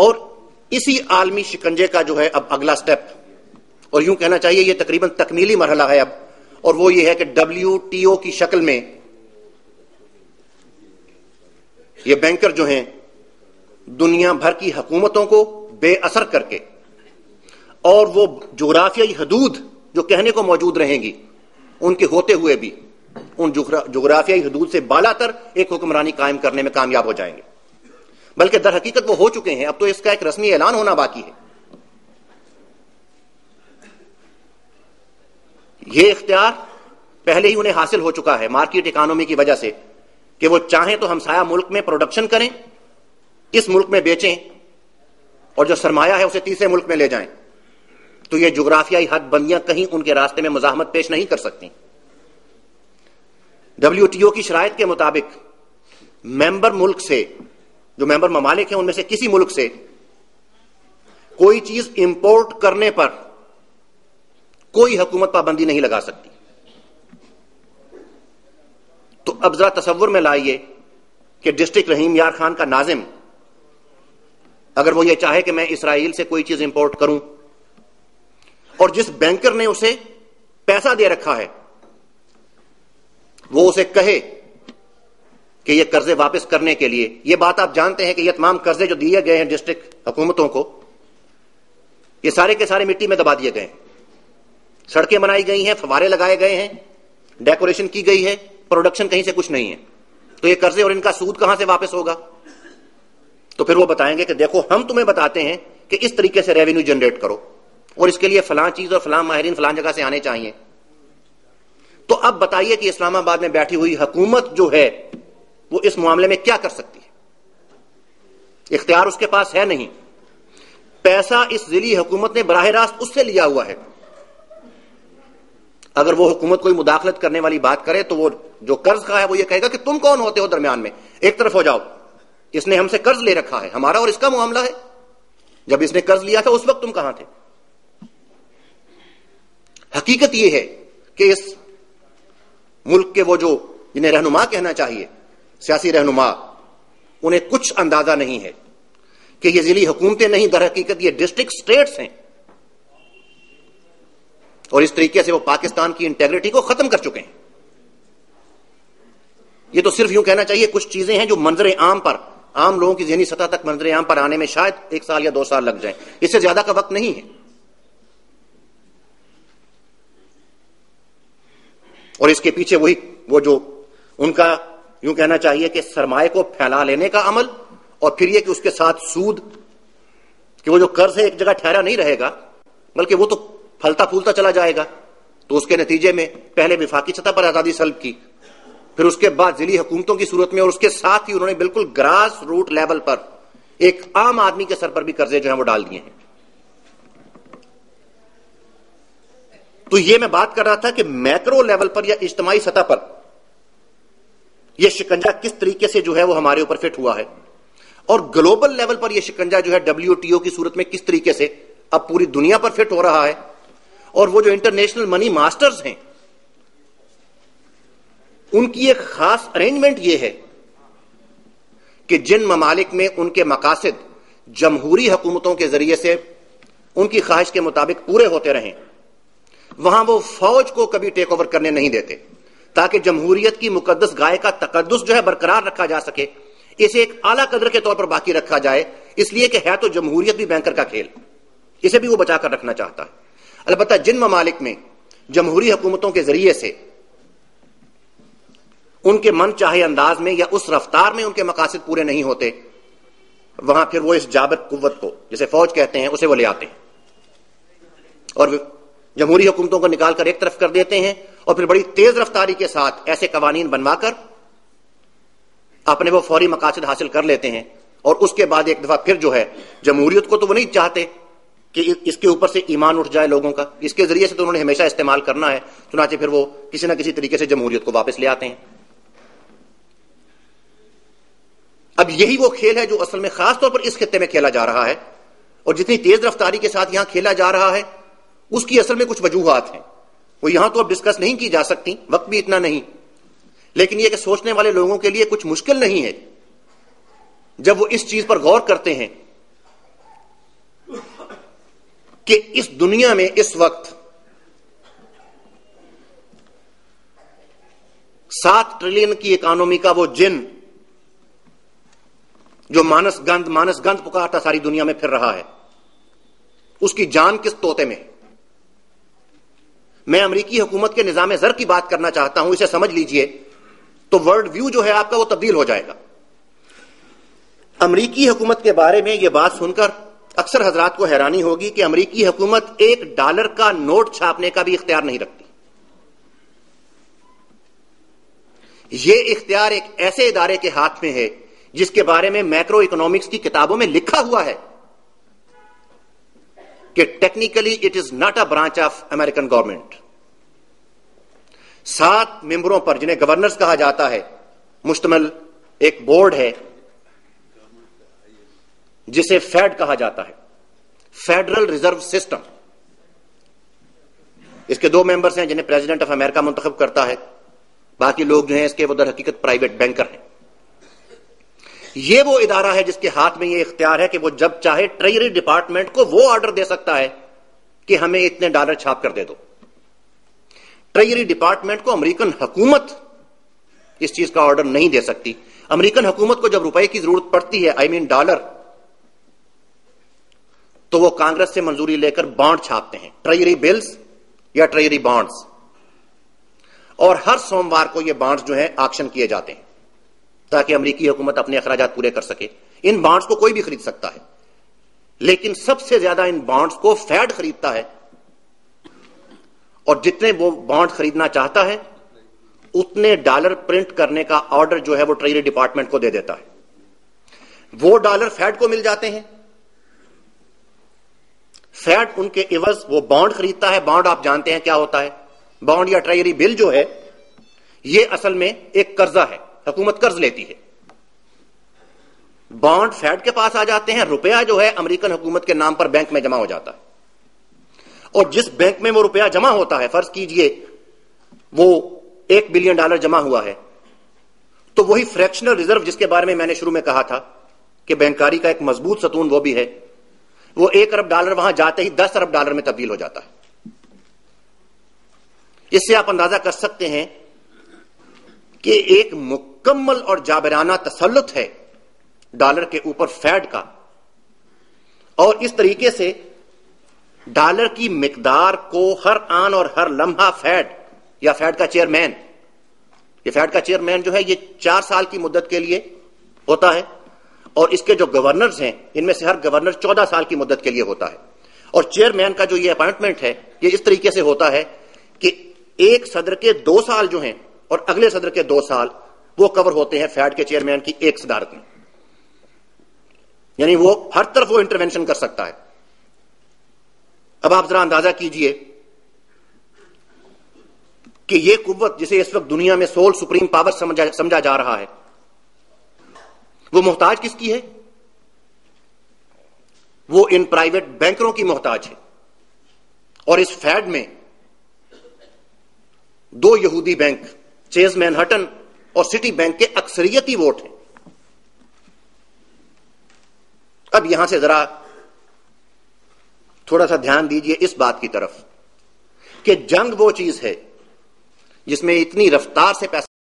और इसी आलमी शिकंजे का जो है अब अगला स्टेप, और यूं कहना चाहिए ये तकरीबन तकमीली मरहला है अब, और वो ये है कि WTO की शक्ल में ये बैंकर जो हैं दुनिया भर की हुकूमतों को बेअसर करके, और वो जोग्राफियाई हदूद जो कहने को मौजूद रहेंगी उनके होते हुए भी उन जोग्राफियाई हदूद से बालातर एक हुक्मरानी कायम करने में कामयाब हो जाएंगे, बल्कि दर हकीकत वो हो चुके हैं। अब तो इसका एक रस्मी ऐलान होना बाकी है। ये इख्तियार पहले ही उन्हें हासिल हो चुका है मार्केट इकानोमी की वजह से, कि वो चाहें तो हमसाया मुल्क में प्रोडक्शन करें, इस मुल्क में बेचें और जो सरमाया है उसे तीसरे मुल्क में ले जाएं, तो ये जुग्राफियाई हद बंदियां कहीं उनके रास्ते में मुजाहमत पेश नहीं कर सकती। WTO की शराइत के मुताबिक मेंबर मुल्क से, जो मेंबर ममालिक हैं उनमें से किसी मुल्क से कोई चीज इंपोर्ट करने पर कोई हुकूमत पाबंदी नहीं लगा सकती। तो अब जरा तस्वुर में लाइए कि डिस्ट्रिक्ट रहीम यार खान का नाजिम अगर वो ये चाहे कि मैं इसराइल से कोई चीज इंपोर्ट करूं, और जिस बैंकर ने उसे पैसा दे रखा है वो उसे कहे कि ये कर्जे वापस करने के लिए, ये बात आप जानते हैं कि ये तमाम कर्जे जो दिए गए हैं डिस्ट्रिक्ट हुकूमतों को, ये सारे के सारे मिट्टी में दबा दिए गए हैं, सड़कें बनाई गई हैं, फवारे लगाए गए हैं, डेकोरेशन की गई है, प्रोडक्शन कहीं से कुछ नहीं है, तो ये कर्जे और इनका सूद कहां से वापस होगा? तो फिर वो बताएंगे कि देखो हम तुम्हें बताते हैं कि इस तरीके से रेवेन्यू जनरेट करो और इसके लिए फलां चीज और फलां माहिरीन फलां जगह से आने चाहिए। तो अब बताइए कि इस्लामाबाद में बैठी हुई हुकूमत जो है वो इस मामले में क्या कर सकती है? इख्तियार उसके पास है नहीं। पैसा इस जिली हुकूमत ने बराह रास्त उससे लिया हुआ है। अगर वो हुकूमत कोई मुदाखलत करने वाली बात करे तो वो जो कर्ज का है वो ये कहेगा कि तुम कौन होते हो दरमियान में, एक तरफ हो जाओ, इसने हमसे कर्ज ले रखा है, हमारा और इसका मामला है, जब इसने कर्ज लिया था उस वक्त तुम कहां थे? हकीकत यह है कि इस मुल्क के वो जो जिन्हें रहनुमा कहना चाहिए, सियासी रहनुमा, उन्हें कुछ अंदाजा नहीं है कि ये जिली हुकूमतें नहीं, दर हकीकत ये डिस्ट्रिक्ट स्टेट्स हैं, और इस तरीके से वो पाकिस्तान की इंटेग्रिटी को खत्म कर चुके हैं। ये तो सिर्फ यूं कहना चाहिए कुछ चीजें हैं जो मंजर आम पर, आम लोगों की ज़हनी सतह तक मंजर आम पर आने में शायद 1 साल या 2 साल लग जाए, इससे ज्यादा का वक्त नहीं है। और इसके पीछे वही वो जो उनका यूं कहना चाहिए कि सरमाए को फैला लेने का अमल, और फिर ये कि उसके साथ सूद, कि वो जो कर्ज है एक जगह ठहरा नहीं रहेगा बल्कि वो तो फलता फूलता चला जाएगा। तो उसके नतीजे में पहले विफाकी सतह पर आजादी सल्ब की, फिर उसके बाद जिली हुकूमतों की सूरत में, और उसके साथ ही उन्होंने बिल्कुल ग्रास रूट लेवल पर एक आम आदमी के सर पर भी कर्जे जो है वो डाल दिए हैं। तो ये मैं बात कर रहा था कि मैक्रो लेवल पर या इज्तिमाई सतह पर यह शिकंजा किस तरीके से जो है वो हमारे ऊपर फिट हुआ है, और ग्लोबल लेवल पर यह शिकंजा जो है WTO की सूरत में किस तरीके से अब पूरी दुनिया पर फिट हो रहा है, और वो जो इंटरनेशनल मनी मास्टर्स हैं उनकी एक खास अरेंजमेंट यह है कि जिन ममालिक में उनके मकासद जमहूरी हुकूमतों के जरिए से उनकी ख्वाहिश के मुताबिक पूरे होते रहें, वहां वो फौज को कभी टेक ओवर करने नहीं देते, ताकि जमहूरियत की मुकद्दस गाय का तकद्दस जो है बरकरार रखा जा सके, इसे एक आला कदर के तौर पर बाकी रखा जाए, इसलिए कि है तो जमहूरियत भी बैंकर का खेल, इसे भी वो बचाकर रखना चाहता है। अलबत्ता जिन ममालिक में जमहूरी हुकूमतों के जरिए से उनके मन चाहे अंदाज में या उस रफ्तार में उनके मकासद पूरे नहीं होते, वहां फिर वो इस जाबित कुव्वत को, जिसे फौज कहते हैं, उसे वो ले आते हैं और जमहूरी हुकूमतों को निकालकर एक तरफ कर देते हैं, और फिर बड़ी तेज रफ्तारी के साथ ऐसे कवानीन बनवाकर अपने वो फौरी मकासद हासिल कर लेते हैं। और उसके बाद एक दफा फिर जो है जमहूरियत को तो वो नहीं चाहते कि इसके ऊपर से ईमान उठ जाए लोगों का, इसके जरिए से तो उन्होंने हमेशा इस्तेमाल करना है, चुनाचे फिर वो किसी ना किसी तरीके से जमहूरियत को वापस ले आते हैं। अब यही वो खेल है जो असल में खासतौर पर इस खित्ते में खेला जा रहा है, और जितनी तेज रफ्तारी के साथ यहां खेला जा रहा है उसकी असल में कुछ वजूहात हैं, वो यहां तो अब डिस्कस नहीं की जा सकती, वक्त भी इतना नहीं, लेकिन यह कि सोचने वाले लोगों के लिए कुछ मुश्किल नहीं है जब वो इस चीज पर गौर करते हैं कि इस दुनिया में इस वक्त 7 ट्रिलियन की इकोनॉमी का वो जिन जो मानस गंध पुकारता सारी दुनिया में फिर रहा है, उसकी जान किस तोते में। मैं अमेरिकी हुकूमत के निजाम जर की बात करना चाहता हूं, इसे समझ लीजिए तो वर्ल्ड व्यू जो है आपका वो तब्दील हो जाएगा। अमेरिकी हुकूमत के बारे में यह बात सुनकर अक्सर हजरात को हैरानी होगी कि अमेरिकी हुकूमत $1 का नोट छापने का भी इख्तियार नहीं रखती। यह इख्तियार एक ऐसे इदारे के हाथ में है जिसके बारे में मैक्रो इकोनॉमिक्स की किताबों में लिखा हुआ है कि technically it is not a branch of American government. 7 मेंबरों पर, जिन्हें गवर्नर्स कहा जाता है, मुश्तमिल एक बोर्ड है जिसे फेड कहा जाता है, फेडरल रिजर्व सिस्टम। इसके 2 मेंबर्स हैं जिन्हें प्रेसिडेंट ऑफ अमेरिका मुंतखब करता है, बाकी लोग जो हैं इसके वो दर हकीकत प्राइवेट बैंकर हैं। ये वो इदारा है जिसके हाथ में ये इख्तियार है कि वो जब चाहे ट्रेजरी डिपार्टमेंट को वो ऑर्डर दे सकता है कि हमें इतने डॉलर छाप कर दे दो। ट्रेजरी डिपार्टमेंट को अमेरिकन हुकूमत इस चीज का ऑर्डर नहीं दे सकती। अमेरिकन हुकूमत को जब रुपए की जरूरत पड़ती है, आई मीन डॉलर, तो वो कांग्रेस से मंजूरी लेकर बॉन्ड छापते हैं, ट्रेजरी बिल्स या ट्रेजरी बॉन्ड्स, और हर सोमवार को ये बॉन्ड्स जो है ऑक्शन किए जाते हैं ताकि अमेरिकी हुकूमत अपने अखराजात पूरे कर सके। इन बॉन्ड्स को कोई भी खरीद सकता है, लेकिन सबसे ज्यादा इन बॉन्ड्स को फेड खरीदता है, और जितने वो बॉन्ड खरीदना चाहता है उतने डॉलर प्रिंट करने का ऑर्डर जो है वो ट्रेजरी डिपार्टमेंट को दे देता है। वो डॉलर फेड को मिल जाते हैं, फेड उनके इवज वो बॉन्ड खरीदता है। बॉन्ड आप जानते हैं क्या होता है, बॉन्ड या ट्रेजरी बिल जो है ये असल में एक कर्जा है, हुकूमत कर्ज लेती है। बॉन्ड फेड के पास आ जाते हैं, रुपया जो है अमेरिकन हुकूमत के नाम पर बैंक में जमा हो जाता है, और जिस बैंक में वो रुपया जमा होता है, फर्ज कीजिए वो $1 बिलियन जमा हुआ है, तो वही फ्रैक्शनल रिजर्व जिसके बारे में मैंने शुरू में कहा था कि बैंकारी का एक मजबूत सतून वो भी है, वो $1 अरब वहां जाते ही $10 अरब में तब्दील हो जाता है। इससे आप अंदाजा कर सकते हैं कि एक मुकम्मल और जाबराना तसल्लुत है डॉलर के ऊपर फेड का, और इस तरीके से डॉलर की मिकदार को हर आन और हर लम्हा फेड या फेड का चेयरमैन, ये फेड का चेयरमैन जो है ये 4 साल की मुद्दत के लिए होता है, और इसके जो गवर्नर्स हैं इनमें से हर गवर्नर 14 साल की मुद्दत के लिए होता है। और चेयरमैन का जो ये अपॉइंटमेंट है ये इस तरीके से होता है कि एक सदर के 2 साल जो हैं और अगले सदर के 2 साल वो कवर होते हैं फेड के चेयरमैन की एक सदारत में, यानी वो हर तरफ वो इंटरवेंशन कर सकता है। अब आप जरा अंदाजा कीजिए कि ये कुव्वत जिसे इस वक्त दुनिया में सोल सुप्रीम पावर समझा जा रहा है, वो मोहताज किसकी है? वो इन प्राइवेट बैंकरों की मोहताज है। और इस फेड में 2 यहूदी बैंक, चेज मैनहट्टन और सिटी बैंक, के अक्सरियती वोट हैं। अब यहां से जरा थोड़ा सा ध्यान दीजिए इस बात की तरफ कि जंग वो चीज है जिसमें इतनी रफ्तार से पैसा